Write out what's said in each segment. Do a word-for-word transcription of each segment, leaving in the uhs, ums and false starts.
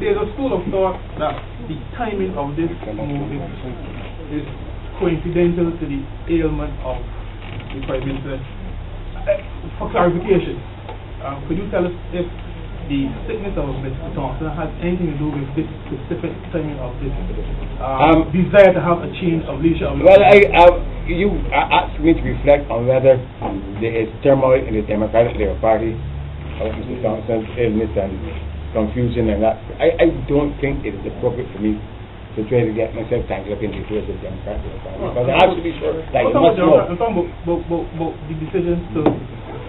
there's a school of thought that the timing of this move is coincidental to the ailment of the Prime Minister. For clarification, um, could you tell us if the sickness of Mister Thompson has anything to do with this specific timing of this um, um, desire to have a change of leadership? Well, I, uh, you asked me to reflect on whether there is turmoil in the Democratic Labour Party or Mister Thompson's illness and confusion and that. I, I don't think it is appropriate for me to try to get myself tangled up in the affairs of the Democratic Labour Party, because I have to be sure that you must know. I'm talking about, about, about the decisions to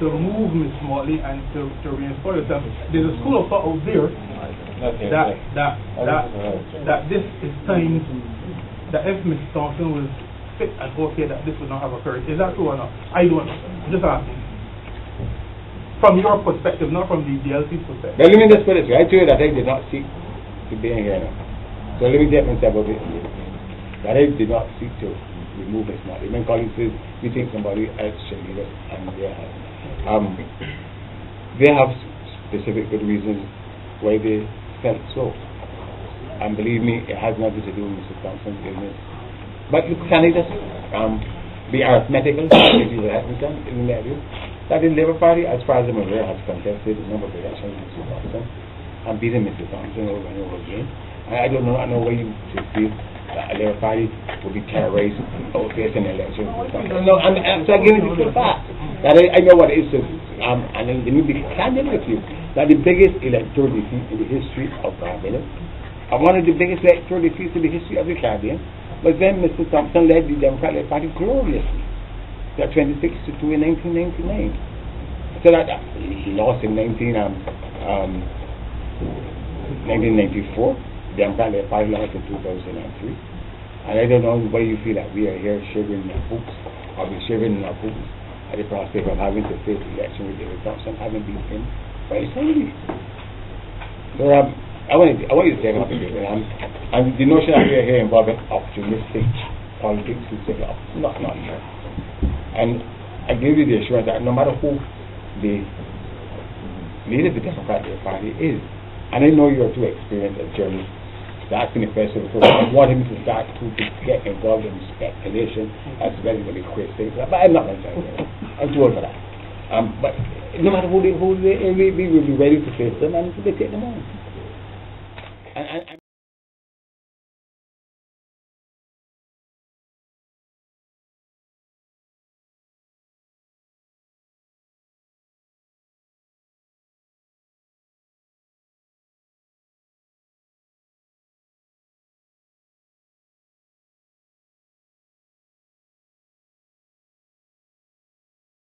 to move Miz Mottley and to, to reinstall yourself. There's a school of thought out there that that that that this is time that if Miz Thompson was fit and okay, that this would not have occurred. Is that true or not? I don't know. I'm just asking. From your perspective, not from the D L C's perspective. Well, let me just put it right to you that I did not seek to be in here now. So let me get myself a bit here. That I did not seek to remove Miz Mottley. When colleagues says you think somebody else should leave us, and they have. Um, they have specific good reasons why they felt so, and believe me, it has nothing to do with Mister Thompson's illness. But you can it just um, be arithmetical, if you have done, in the view, that the Labour Party, as far as I'm aware, has contested a number of elections with Mister Thompson and beaten Mister Thompson over and over again. And I don't know, I know why you should feel that a Labour Party would be terrorized or face an election. No, I'm, I'm so giving you the facts. That I, I know what it is, um, and then let me be candid with you, that the biggest electoral defeat in the history of Barbados, and one of the biggest electoral defeats in the history of the Caribbean, was when Mister Thompson led the Democratic Party gloriously, that twenty-six to two in nineteen ninety-nine. So that uh, he lost in nineteen ninety-four, the Democratic Party lost in two thousand three, and I don't know why you feel that we are here shivering in our boots, or we're shivering in our boots. The prospect of having to face the election with David Thompson having been in very slowly. So um, I want you, I want you to take up again, and, and the notion that we are here involving optimistic politics is not not here. And I give you the assurance that no matter who the leader of the Democratic Party is, and I know you are too experienced as journalists, that's in the first place, so I want him to start to get involved in speculation as well as really quick things. But I'm not going to that. I'm too old for that. Um, but no matter who they, who they, we will be ready to face them and to take them on. And, and,